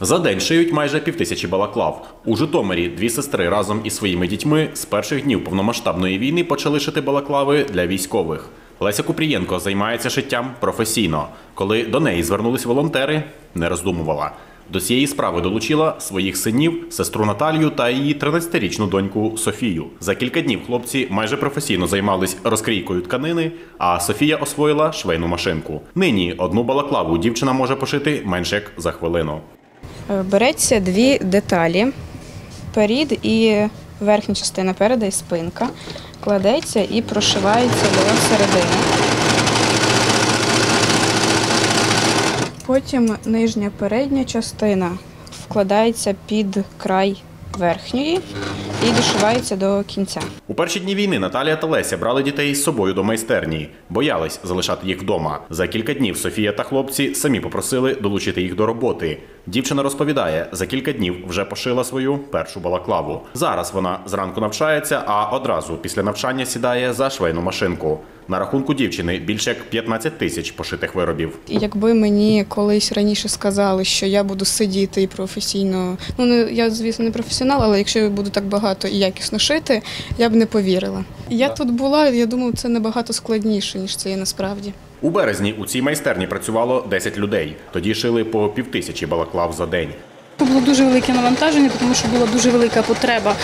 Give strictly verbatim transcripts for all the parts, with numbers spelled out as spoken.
За день шиють майже півтисячі балаклав. У Житомирі дві сестри разом із своїми дітьми з перших днів повномасштабної війни почали шити балаклави для військових. Леся Kupрієнко займається шиттям професійно. Коли до неї звернулись волонтери, не роздумувала. До цієї справи долучила своїх синів, сестру Наталію та її тринадцятирічну доньку Софію. За кілька днів хлопці майже професійно займались розкрійкою тканини, а Софія освоїла швейну машинку. Нині одну балаклаву дівчина може пошити менш як за хвилину. Береться дві деталі – перід і верхня частина переда і спинка. Кладеться і прошивається до середини. Потім нижня передня частина вкладається під край верхньої і дошивається до кінця. У перші дні війни Наталія та Леся брали дітей з собою до майстерні. Боялись залишати їх вдома. За кілька днів Софія та хлопці самі попросили долучити їх до роботи. Дівчина розповідає, за кілька днів вже пошила свою першу балаклаву. Зараз вона зранку навчається, а одразу після навчання сідає за швейну машинку. На рахунку дівчини більше як п'ятнадцять тисяч пошитих виробів. Якби мені колись раніше сказали, що я буду сидіти і професійно, ну я, звісно, не професіонал, але якщо я буду так багато і якісно шити, я б не повірила. Я тут була, я думаю, це набагато складніше, ніж це є насправді. У березні у цій майстерні працювало десять людей. Тоді шили по півтисячі балаклав за день. Це було дуже велике навантаження, тому що була дуже велика потреба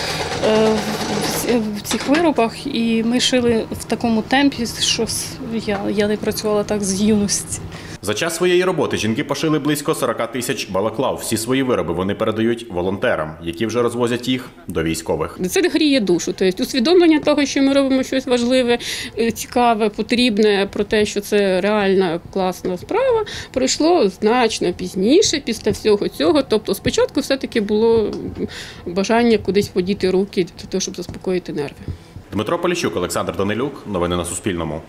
в цих виробах, і ми шили в такому темпі, що я, я не працювала так з юності. За час своєї роботи жінки пошили близько сорока тисяч балаклав. Всі свої вироби вони передають волонтерам, які вже розвозять їх до військових. Це гріє душу, тобто усвідомлення того, що ми робимо щось важливе, цікаве, потрібне, про те, що це реальна класна справа, пройшло значно пізніше, після всього цього. Тобто спочатку все-таки було бажання кудись подіти руки, для того, щоб заспокоїти нерви. Дмитро Поліщук, Олександр Данилюк. Новини на Суспільному.